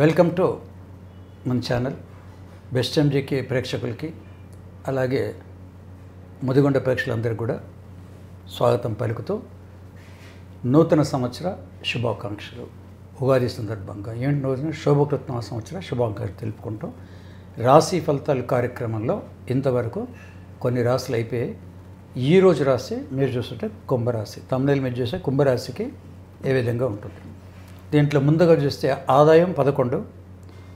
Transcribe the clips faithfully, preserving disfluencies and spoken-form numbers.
Welcome to మన channel best MGK ప్రేక్షకులకి అలాగే ముదిగొండ ప్రేక్షకులందరికీ కూడా స్వాగతం పలుకుతూ నూతన సంవత్సర శుభాకాంక్షలు। ఉగాది సందర్భంగా ఏడు రోజున శోభకృత్న సంవత్సర శుభాకాంక్షలు తెలుపుకుంటూ రాశి ఫలితాల కార్యక్రమంలో ఇంతవరకు కొన్ని రాశులు అయిపోయాయి। ఈ రోజు రాశి మీరు చూస్తుంటే కుంభరాశి, తమిళ మీరు చూసే కుంభరాశికి ఏ విధంగా ఉంటుంది। దీంట్లో ముందుగా చూస్తే ఆదాయం పదకొండు,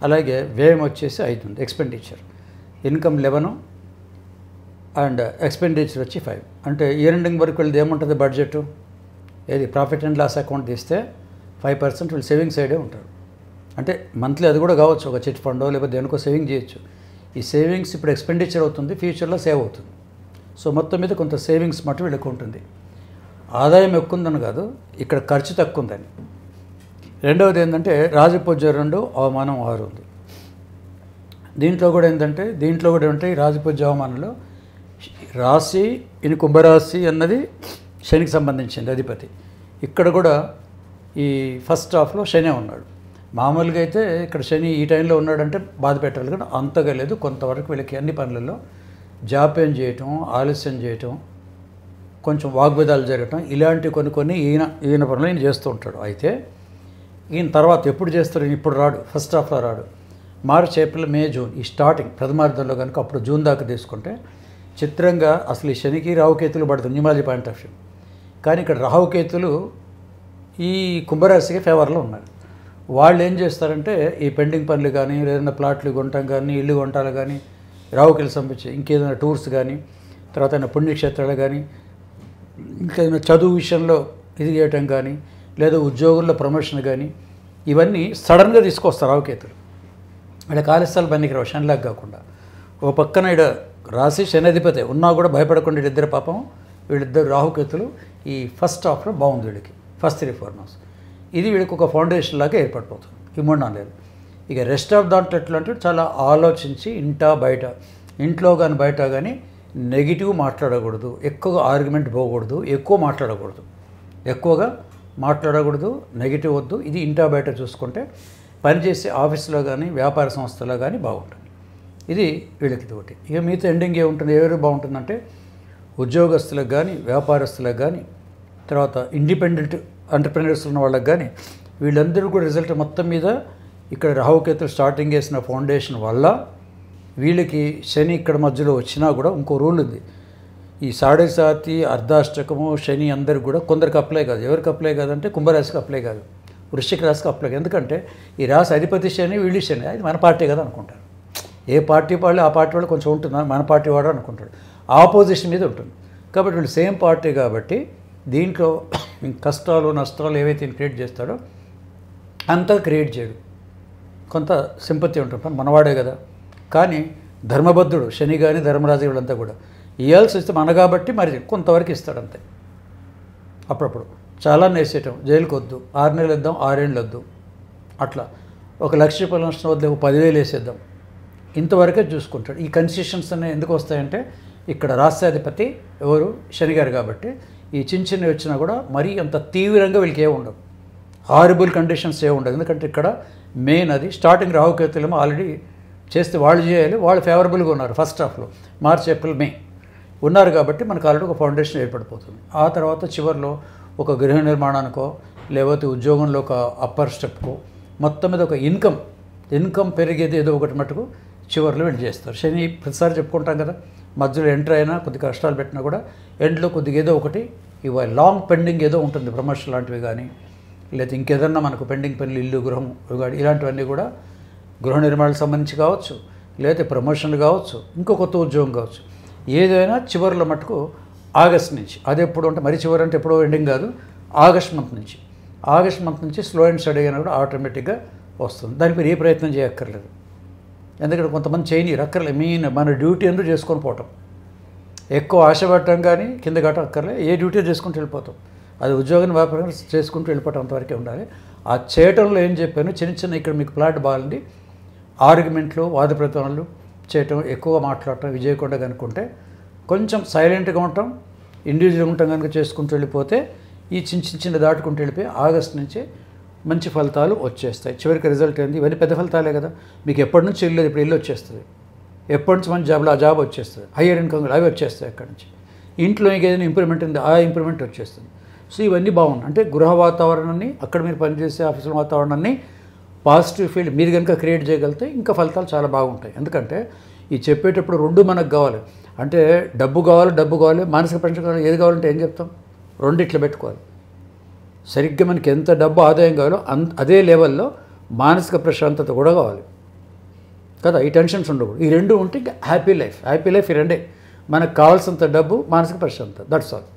అలాగే వ్యయం వచ్చేసి ఐదు ఉంది, expenditure income eleven and expenditure వచ్చి ఫైవ్। అంటే ఇయర్ ఎండింగ్ వరకు వెళ్ళి ఏముంటుంది బడ్జెట్, ఏది ప్రాఫిట్ అండ్ లాస్ అకౌంట్ తీస్తే ఫైవ్ పర్సెంట్ వీళ్ళు సేవింగ్ సైడే ఉంటారు। అంటే మంత్లీ అది కూడా కావచ్చు, ఒక చిట్ ఫండో లేకపోతే దేనికో సేవింగ్ చేయొచ్చు। ఈ సేవింగ్స్ ఇప్పుడు ఎక్స్పెండిచర్ అవుతుంది, ఫ్యూచర్లో సేవ్ అవుతుంది। సో మొత్తం మీద కొంత సేవింగ్స్ మటు వీళ్ళకి ఉంటుంది। ఆదాయం ఎక్కువ ఉందని కాదు, ఇక్కడ ఖర్చు తక్కువ ఉందని। రెండవది ఏంటంటే రాజపూజ్యం రెండు, అవమానం ఆరు ఉంది। దీంట్లో కూడా ఏంటంటే దీంట్లో కూడా ఉంటాయి రాజపూజ్య అవమానంలో రాశి ఇది కుంభరాశి అన్నది శనికి సంబంధించింది అధిపతి। ఇక్కడ కూడా ఈ ఫస్ట్ హాఫ్లో శనే ఉన్నాడు। మామూలుగా అయితే ఇక్కడ శని ఈ టైంలో ఉన్నాడంటే బాధ పెట్టాలి, కానీ అంతగా లేదు। కొంతవరకు వీళ్ళకి అన్ని పనులలో జాప్యం చేయటం, ఆలస్యం చేయటం, కొంచెం వాగ్విదాలు జరగటం, ఇలాంటి కొన్ని కొన్ని ఈయన ఈయన పనులు ఈయన చేస్తూ ఉంటాడు। అయితే ఈయన తర్వాత ఎప్పుడు చేస్తారు, ఇప్పుడు రాడు, ఫస్ట్ హాఫ్లో రాడు। మార్చ్, ఏప్రిల్, మే, జూన్ ఈ స్టార్టింగ్ ప్రథమార్థంలో కనుక అప్పుడు జూన్ దాకా తీసుకుంటే చిత్రంగా అసలు ఈ శనికి రాహుకేతులు పడుతుంది న్యూమాలజీ పాయింట్ ఆఫ్ వ్యూ। కానీ ఇక్కడ రాహుకేతులు ఈ కుంభరాశికి ఫేవర్లో ఉన్నారు। వాళ్ళు ఏం చేస్తారంటే ఈ పెండింగ్ పనులు కానీ, ఏదైనా ప్లాట్లు కొనటం కానీ, ఇల్లు కొంటాలు కానీ, రాహుకేతులు సంబంధించి ఇంకేదైనా టూర్స్ కానీ, తర్వాత ఏమైనా పుణ్యక్షేత్రాలు కానీ, ఇంకేదైనా చదువు విషయంలో ఇది చేయటం కానీ, లేదా ఉద్యోగుల్లో ప్రమోషన్ కానీ, ఇవన్నీ సడన్గా తీసుకొస్తారు రాహుకేతులు। అంటే కాళేశ్వరాలు పనికిరావు శనిలాగా కాకుండా। ఒక పక్కన ఇక్కడ రాశి శనాధిపతి ఉన్నా కూడా భయపడకుండా వీళ్ళిద్దరు పాపం వీళ్ళిద్దరు రాహుకేతులు ఈ ఫస్ట్ హాఫ్లో బాగుంది వీళ్ళకి, ఫస్ట్ త్రీ ఫోర్ మంత్స్ ఇది వీళ్ళకి ఒక ఫౌండేషన్ లాగా ఏర్పడిపోతుంది ఈ మూడు నాలుగు। ఇక రెస్ట్ ఆఫ్ దాంట్లో ఎట్లా అంటే చాలా ఆలోచించి ఇంట బయట ఇంట్లో కానీ బయట కానీ నెగిటివ్ మాట్లాడకూడదు, ఎక్కువగా ఆర్గ్యుమెంట్ పోకూడదు, ఎక్కువ మాట్లాడకూడదు, ఎక్కువగా మాట్లాడకూడదు, నెగిటివ్ వద్దు। ఇది ఇంటా బయట చూసుకుంటే పనిచేసే ఆఫీసులో కానీ వ్యాపార సంస్థలో కానీ బాగుంటుంది। ఇది వీళ్ళకి ఒకటి। ఇక మిగతా ఎండింగ్ ఏముంటుంది, ఎవరు బాగుంటుందంటే ఉద్యోగస్తులకు కానీ, వ్యాపారస్తులకు కానీ, తర్వాత ఇండిపెండెంట్ ఎంటర్ప్రెన్యూర్స్ ఉన్న వాళ్ళకి కానీ, వీళ్ళందరూ కూడా రిజల్ట్ మొత్తం మీద ఇక్కడ రాహుకేతులు స్టార్టింగ్ చేసిన ఫౌండేషన్ వల్ల వీళ్ళకి శని ఇక్కడ మధ్యలో వచ్చినా కూడా ఇంకో రూల్ ఉంది। ఈ సాడే సాతి అర్ధాష్టకము శని అందరు కూడా కొందరికి అప్లై కాదు। ఎవరికి అప్లై కాదంటే కుంభరాశికి అప్లై కాదు, వృశ్చిక రాశికి అప్లై కాదు। ఎందుకంటే ఈ రాశి అధిపతి శని, వీళ్ళు శని, అది మన పార్టీ కదా అనుకుంటారు। ఏ పార్టీ వాళ్ళు ఆ పార్టీ వాళ్ళు కొంచెం ఉంటుంది, మన పార్టీ వాడు అనుకుంటాడు, ఆపోజిషన్ మీద ఉంటుంది। కాబట్టి వీళ్ళు సేమ్ పార్టీ కాబట్టి దీంట్లో కష్టాలు నష్టాలు ఏవైతే క్రియేట్ చేస్తాడో అంతా క్రియేట్ చేయడు, కొంత సింపతి ఉంటుంది, మనవాడే కదా। కానీ ధర్మబద్ధుడు శని కానీ, ధర్మరాజు వీళ్ళంతా కూడా ఇవ్వాల్సి వస్తే మన కాబట్టి మరి కొంతవరకు ఇస్తాడు అంతే। అప్పుడప్పుడు చాలా నేసేయటం, జైలుకి వద్దు, ఆరు నెలలు వద్దాం, ఆరేళ్ళు వద్దు, అట్లా ఒక లక్ష రూపాయల నష్టం వద్ద పదివేలు వేసేద్దాం, ఇంతవరకే చూసుకుంటాడు। ఈ కన్సెషన్స్ అనేవి ఎందుకు వస్తాయంటే ఇక్కడ రాష్ట్రాధిపతి ఎవరు శని గారు కాబట్టి ఈ చిన్న చిన్నవి వచ్చినా కూడా మరీ అంత తీవ్రంగా వీళ్ళకి ఏమి ఉండవు, హారబుల్ కండిషన్స్ ఏమి ఉండవు। ఎందుకంటే ఇక్కడ మెయిన్ అది స్టార్టింగ్ రాహుకేతులేమో ఆల్రెడీ చేస్తే వాళ్ళు చేయాలి, వాళ్ళు ఫేవరబుల్గా ఉన్నారు ఫస్ట్ హాఫ్లో మార్చ్, ఏప్రిల్, మే ఉన్నారు కాబట్టి మనకు ఆల్రెడీ ఒక ఫౌండేషన్ ఏర్పడిపోతుంది। ఆ తర్వాత చివరిలో ఒక గృహ నిర్మాణానికో లేకపోతే ఉద్యోగంలో ఒక అప్పర్ స్టెప్కో మొత్తం మీద ఒక ఇన్కమ్ ఇన్కమ్ పెరిగేది ఏదో ఒకటి మటుకు చివరిలో వీళ్ళు చేస్తారు। శని ప్రతిసారి చెప్పుకుంటాం కదా, మధ్యలో ఎంటర్ అయినా కొద్ది కష్టాలు పెట్టినా కూడా ఎండ్లో కొద్దిగా ఏదో ఒకటి ఇవ లాంగ్ పెండింగ్ ఏదో ఉంటుంది, ప్రమోషన్ లాంటివి కానీ, లేకపోతే ఇంకేదన్నా మనకు పెండింగ్ పనులు, ఇల్లు, గృహం, ఇలాంటివన్నీ కూడా గృహ నిర్మాణాలకు సంబంధించి కావచ్చు, లేకపోతే ప్రమోషన్లు కావచ్చు, ఇంకో కొత్త ఉద్యోగం కావచ్చు, ఏదైనా చివరిలో మటుకు ఆగస్ట్ నుంచి అది ఎప్పుడు అంటే మరి చివరి అంటే ఎప్పుడో ఎండింగ్ కాదు, ఆగస్ట్ మంత్ నుంచి ఆగస్ట్ మంత్ నుంచి స్లో అండ్ స్టడీ అయినా కూడా ఆటోమేటిక్గా వస్తుంది। దానిపై ఏ ప్రయత్నం చేయక్కర్లేదు, ఎందుకంటే కొంతమంది చేయనీరు అక్కర్లేదు, మెయిన్ మన డ్యూటీ అందరూ చేసుకొని పోవటం, ఎక్కువ ఆశపడటం కానీ కింద కావటం అక్కర్లేదు, ఏ డ్యూటీ చేసుకుంటూ వెళ్ళిపోతాం, అది ఉద్యోగాన్ని వ్యాపారం చేసుకుంటూ వెళ్ళిపోవటం అంతవరకే ఉండాలి। ఆ చేయటంలో ఏం చెప్పాను, చిన్న చిన్న ఇక్కడ మీకు ప్లాట్ బాగుంది, ఆర్గ్యుమెంట్లు, వాద ప్రతివాదనలు చేయటం, ఎక్కువ మాట్లాడటం, విజయకుండా కనుక్కుంటే కొంచెం సైలెంట్గా ఉండటం, ఇండివిజువల్గా ఉండటం కనుక చేసుకుంటూ వెళ్ళిపోతే ఈ చిన్న చిన్న దాటుకుంటూ వెళ్ళిపోయి ఆగస్ట్ నుంచి మంచి ఫలితాలు వచ్చేస్తాయి. చివరికి రిజల్ట్ ఏంది, ఇవన్నీ పెద్ద ఫలితాలే కదా. మీకు ఎప్పటి నుంచి వెళ్ళలేదు, ఇప్పుడు వెళ్ళి వచ్చేస్తుంది. ఎప్పటి నుంచి మంచి జాబ్లో ఆ జాబ్ వచ్చేస్తుంది, హయ్యర్ ఇన్కమ్లు అవి వచ్చేస్తాయి. అక్కడి నుంచి ఇంట్లో ఏదైనా ఇంప్రూవ్మెంట్ ఉంది, ఆ ఇంప్రూవ్మెంట్ వచ్చేస్తుంది. సో ఇవన్నీ బాగున్నాయి అంటే గృహ వాతావరణాన్ని, అక్కడ మీరు పనిచేసే ఆఫీసుల వాతావరణాన్ని పాజిటివ్ ఫీల్డ్ మీరు కనుక క్రియేట్ చేయగలిగితే ఇంకా ఫలితాలు చాలా బాగుంటాయి. ఎందుకంటే ఈ చెప్పేటప్పుడు రెండు మనకు కావాలి. అంటే డబ్బు కావాలి, డబ్బు కావాలి, మానసిక ప్రశ్న కావాలి, ఏది కావాలంటే ఏం చెప్తాం, రెండు ఇట్లా పెట్టుకోవాలి. సరిగ్గా మనకి ఎంత డబ్బు ఆదాయం కావాలో అంత అదే లెవెల్లో మానసిక ప్రశాంతత కూడా కావాలి కదా. ఈ టెన్షన్స్ ఉండకూడదు. ఈ రెండు ఉంటే ఇంకా హ్యాపీ లైఫ్. హ్యాపీ లైఫ్ ఈ రెండే, మనకు కావాల్సినంత డబ్బు, మానసిక ప్రశాంతత, దట్స్ ఆల్.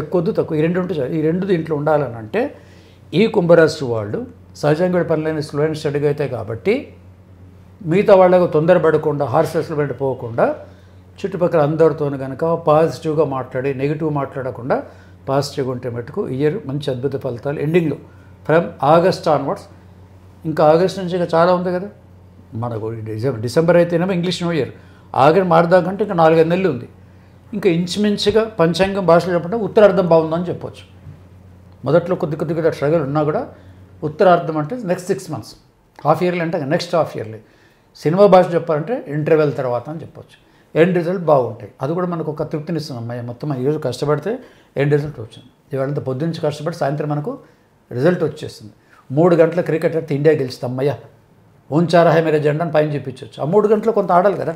ఎక్కువద్దు తక్కువ, ఈ రెండు ఉంటే చాలు. ఈ రెండు దీంట్లో ఉండాలని అంటే ఈ కుంభరాశి వాళ్ళు సహజంగా పనులైన స్లో అండ్ స్టడీగా అయితే కాబట్టి మిగతా వాళ్ళకు తొందరపడకుండా, హార్సెస్ల వెంట పోకుండా, చుట్టుపక్కల అందరితో కనుక పాజిటివ్గా మాట్లాడి నెగిటివ్ మాట్లాడకుండా పాజిటివ్గా ఉంటే మటుకు ఇయర్ మంచి అద్భుత ఫలితాలు ఎండింగ్లో ఫ్రమ్ ఆగస్ట్ ఆన్వర్డ్స్. ఇంకా ఆగస్ట్ నుంచి ఇంకా చాలా ఉంది కదా మనకు. డిసెంబర్ అయితేనేమో ఇంగ్లీష్ న్యూ ఇయర్, ఆగస్ట్ మార్దాకంటే ఇంకా నాలుగైదు నెలలు ఉంది. ఇంకా ఇంచుమించుగా పంచాంగం భాషలో చెప్పంటే ఉత్తరార్థం బాగుందని చెప్పొచ్చు. మొదట్లో కొద్ది కొద్దిగా స్ట్రగల్ ఉన్నా కూడా ఉత్తరార్థం అంటే next six months half yearly అంటే నెక్స్ట్ హాఫ్ ఇయర్లీ, సినిమా భాష చెప్పాలంటే ఇంటర్వెల్ తర్వాత అని చెప్పొచ్చు. ఎండ్ రిజల్ట్ బాగుంటాయి. అది కూడా మనకు ఒక తృప్తినిస్తుంది. అమ్మాయి మొత్తం ఈరోజు కష్టపడితే ఎండ్ రిజల్ట్ వచ్చింది, ఇవాళంతా పొద్దున్నుంచి కష్టపడి సాయంత్రం మనకు రిజల్ట్ వచ్చేస్తుంది. మూడు గంటల క్రికెట్ అయితే ఇండియా గెలుస్తుంది, అమ్మయ్య ఓంచారాహే మేరే జెండాను పైన చూపించవచ్చు. ఆ మూడు గంటలు కొంత ఆడాలి కదా,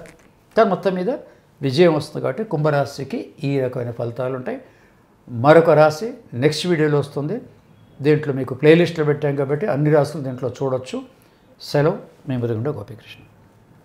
కానీ మొత్తం మీద విజయం వస్తుంది. కాబట్టి కుంభరాశికి ఈ రకమైన ఫలితాలు ఉంటాయి. మరొక రాశి నెక్స్ట్ వీడియోలో వస్తుంది. దీంట్లో మీకు ప్లేలిస్ట్లో పెట్టాం కాబట్టి అన్ని రాశులు దీంట్లో చూడొచ్చు. సెలవు, మీ ముదిగొండ గోపికృష్ణ.